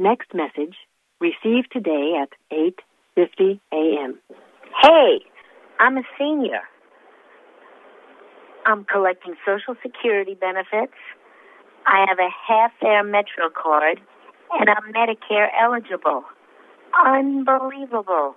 Next message received today at 8:50 a.m. Hey, I'm a senior. I'm collecting Social Security benefits. I have a half-fare Metro card, and I'm Medicare eligible. Unbelievable.